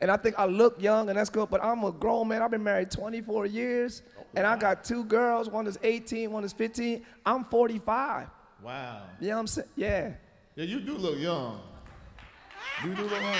And I think I look young, and that's good, but I'm a grown man. I've been married twenty-four years, oh, wow. And I got two girls. One is eighteen, one is fifteen. I'm forty-five. Wow. You know what I'm saying? Yeah. Yeah, you do look young. You do look young.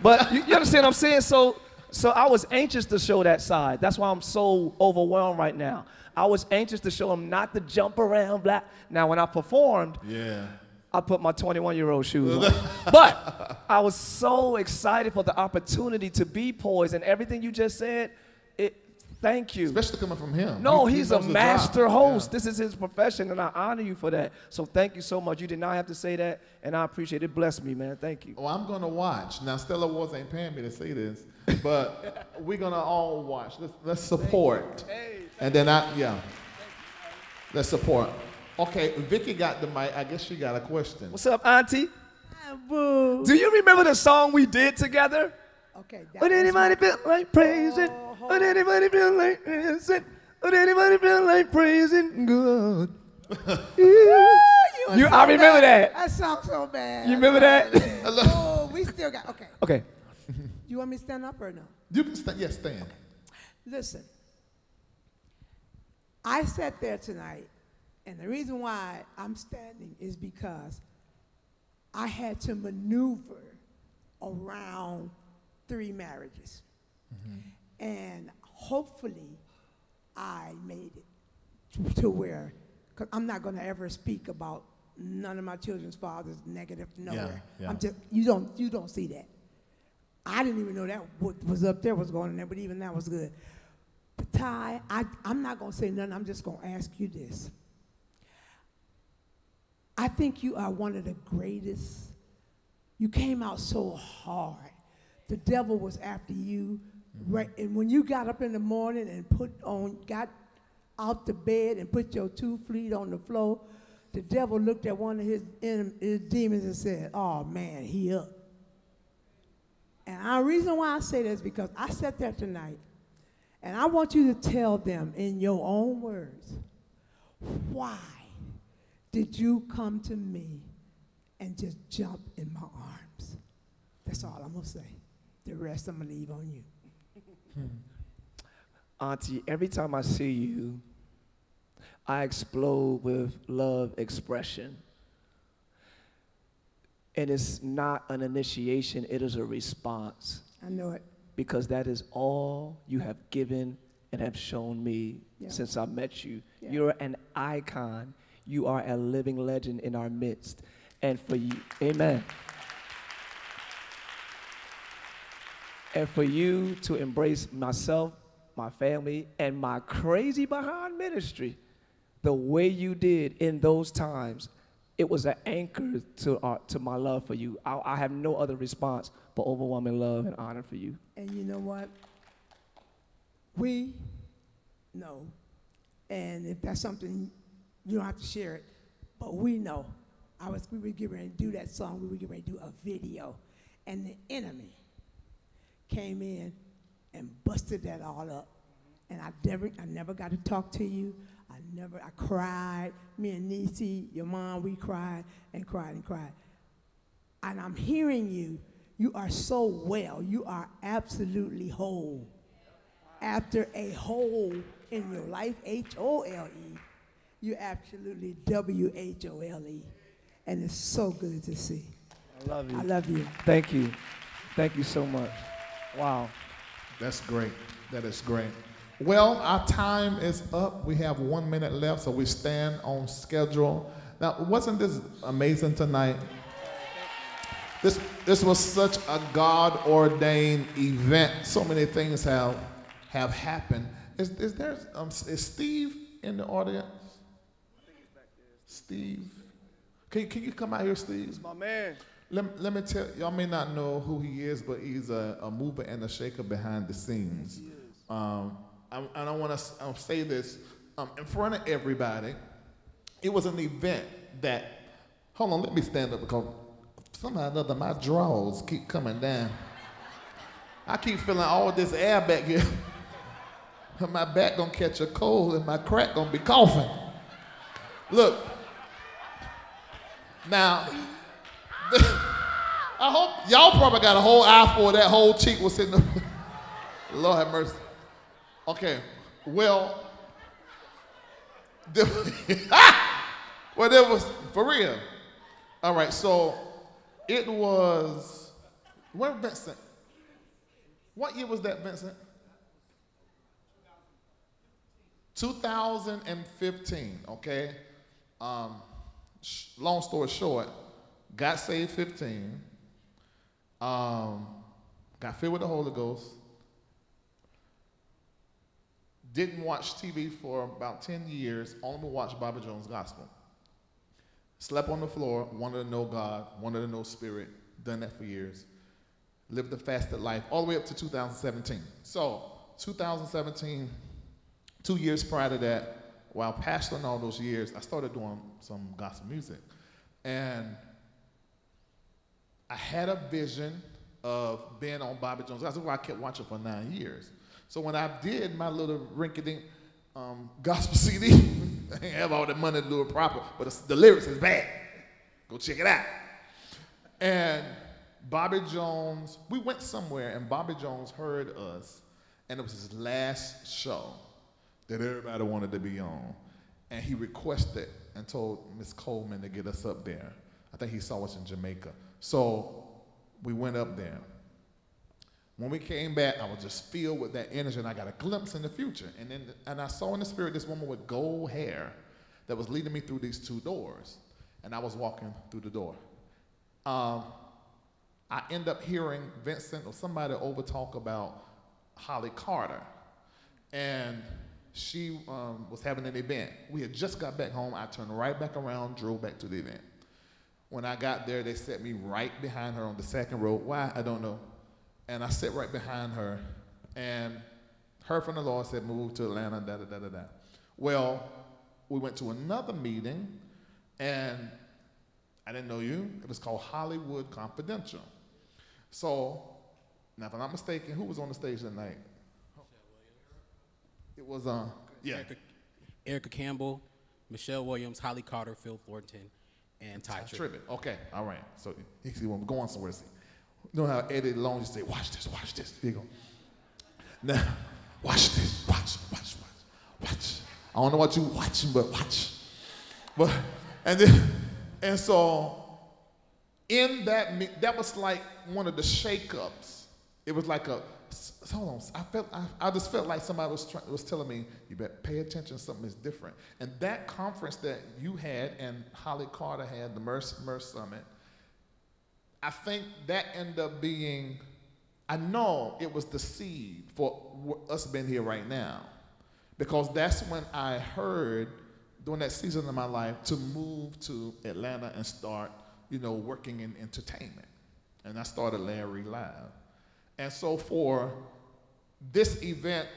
But you, you understand what I'm saying? So, so I was anxious to show that side. That's why I'm so overwhelmed right now. I was anxious to show them not to jump around black. Now, when I performed, yeah, I put my twenty-one-year-old shoes on. But I was so excited for the opportunity to be poised, and everything you just said, it. Thank you. Especially coming from him. No, he, he's he a master host. Yeah. This is his profession, and I honor you for that. So thank you so much. You did not have to say that, and I appreciate it. It blessed me, man. Thank you. Well, I'm going to watch. Now, Stellar Awards ain't paying me to say this, but we're going to all watch. Let's, let's support. Hey, and then I, yeah. Let's support. Okay, Vicky got the mic. I guess she got a question. What's up, Auntie? Hi, boo. Do you remember the song we did together? Okay. Would anybody feel like praising? Would anybody feel like praising? Would anybody feel like praising God? you, I remember that. That song so bad. You remember that? Oh, we still got, okay. Okay. You want me to stand up or no? You can stand, yes, stand. Okay. Listen, I sat there tonight, and the reason why I'm standing is because I had to maneuver around three marriages. Mm-hmm. And hopefully, I made it to, to where, because I'm not going to ever speak about none of my children's fathers negative nowhere. Yeah, yeah. I'm just, you don't, you don't see that. I didn't even know that what was up there was going on there, but even that was good. But Tye, I, I'm not going to say nothing. I'm just going to ask you this. I think you are one of the greatest. You came out so hard. The devil was after you. Right, and when you got up in the morning and put on, got out the bed and put your two feet on the floor, the devil looked at one of his, enemies, his demons and said, "Oh man, he up." And the reason why I say that is because I sat there tonight, and I want you to tell them in your own words, why did you come to me and just jump in my arms? That's all I'm gonna say. The rest I'm gonna leave on you. Hmm. Auntie, every time I see you, I explode with love expression. And it's not an initiation, it is a response. I know it. Because that is all you have given and have shown me yeah. since I met you. Yeah. You're an icon. You are a living legend in our midst. And for you, amen. And for you to embrace myself, my family, and my crazy behind ministry the way you did in those times, it was an anchor to our, to my love for you. I, I have no other response but overwhelming love and honor for you. And you know what? We know. And if that's something, you don't have to share it, but we know. I was, we were getting ready to do that song. We were getting ready to do a video. And the enemy came in and busted that all up. And I never, I never got to talk to you. I never, I cried. Me and Niecy, your mom, we cried and cried and cried. And I'm hearing you. You are so well. You are absolutely whole. After a hole in your life, H O L E, you're absolutely W H O L E. And it's so good to see. I love you. I love you. Thank you. Thank you so much. Wow. That's great. That is great. Well, our time is up. We have one minute left, so we stand on schedule. Now, wasn't this amazing tonight? This, this was such a God-ordained event. So many things have, have happened. Is, is, there, um, is Steve in the audience? I think he's back there. Steve. Can, can you come out here, Steve? He's my man. Let, let me tell you, y'all may not know who he is, but he's a, a mover and a shaker behind the scenes. Yes, he um, I, I don't want to say this um, in front of everybody. It was an event that, hold on, let me stand up because somehow or another my drawers keep coming down. I keep feeling all this air back here. My back gonna catch a cold and my crack gonna be coughing. Look, now, I hope y'all probably got a whole eye for that whole cheek was sitting there. Lord have mercy. Okay, well, well, that was for real. All right, so it was, where Vincent? What year was that, Vincent? two thousand fifteen, okay? Um, sh long story short, got saved fifteen, um, got filled with the Holy Ghost, didn't watch T V for about ten years, only watched Bobby Jones Gospel. Slept on the floor, wanted to know God, wanted to know Spirit, done that for years. Lived a fasted life all the way up to two thousand seventeen. So, two thousand seventeen, two years prior to that, while pastoring all those years, I started doing some gospel music. And I had a vision of being on Bobby Jones. That's why I kept watching for nine years. So when I did my little rinky-dink um, gospel C D, I didn't have all the money to do it proper, but it's, the lyrics is bad. Go check it out. And Bobby Jones, we went somewhere and Bobby Jones heard us, and it was his last show that everybody wanted to be on. And he requested and told Miss Coleman to get us up there. I think he saw us in Jamaica. So we went up there. When we came back, I was just filled with that energy, and I got a glimpse in the future. And then, and I saw in the spirit this woman with gold hair that was leading me through these two doors, and I was walking through the door. Um, I end up hearing Vincent or somebody over talk about Holly Carter, and she um, was having an event. We had just got back home. I turned right back around, drove back to the event. When I got there, they set me right behind her on the second row. Why? I don't know. And I sat right behind her, and heard from the Lord, said, move to Atlanta, da, da, da, da, da. Well, we went to another meeting, and I didn't know you. It was called Hollywood Confidential. So, now if I'm not mistaken, who was on the stage that night? It was, uh, yeah. Erica, Erica Campbell, Michelle Williams, Holly Carter, Phil Thornton, and Tye Tribbett. Okay, all right. So, you see, I'm going somewhere to see. You know how Eddie Long used to say, watch this, watch this. There you go. Now, watch this, watch, watch, watch, watch. I don't know what you're watching, but watch. But, and then, and so, in that, that was like one of the shakeups. It was like a, hold on, I felt, I, I just felt like somebody was trying, was telling me, you better pay attention, something is different. And that conference that you had and Holly Carter had, the Merce, Merce Summit, I think that ended up being, I know it was the seed for us being here right now. Because that's when I heard, during that season of my life, to move to Atlanta and start, you know, working in entertainment. And I started Larry Live. And so for this event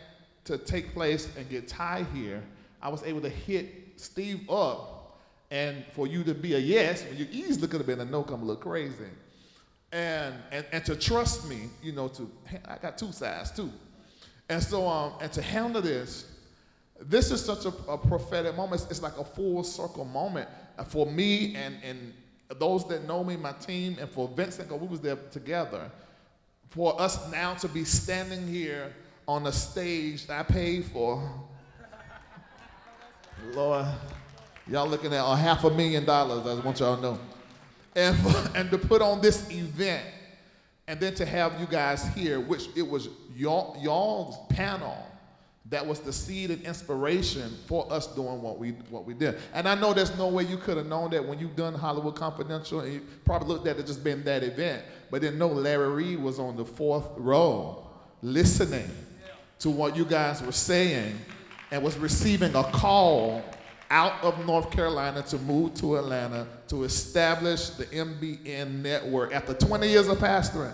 to take place and get Tye here, I was able to hit Steve up, and for you to be a yes, when you easily could have been a no, come a little crazy. And, and, and to trust me, you know, to, I got two sides too. And so, um, and to handle this, this is such a, a prophetic moment. It's like a full circle moment for me and, and those that know me, my team, and for Vincent, because we was there together. For us now to be standing here on a stage that I paid for. Lord, y'all looking at a half a million dollars, I want y'all to know. And, for, and to put on this event, and then to have you guys here, which it was y'all, y'all's panel that was the seed and inspiration for us doing what we, what we did. And I know there's no way you could have known that when you done Hollywood Confidential, and you probably looked at it just being that event, but didn't know Larry Reid was on the fourth row listening to what you guys were saying and was receiving a call out of North Carolina to move to Atlanta to establish the M B N network after twenty years of pastoring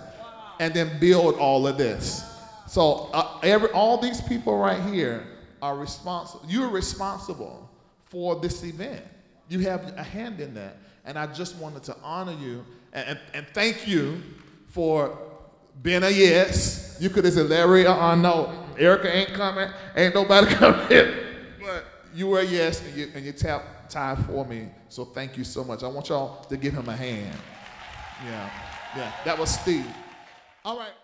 and then build all of this. So uh, every, all these people right here are responsible. You're responsible for this event. You have a hand in that. And I just wanted to honor you and, and, and thank you for being a yes. You could have said, Larry, uh-uh, no. Erica ain't coming. Ain't nobody coming. But you were a yes, and you, and you tapped Tye for me. So thank you so much. I want y'all to give him a hand. Yeah, yeah. That was Steve. All right.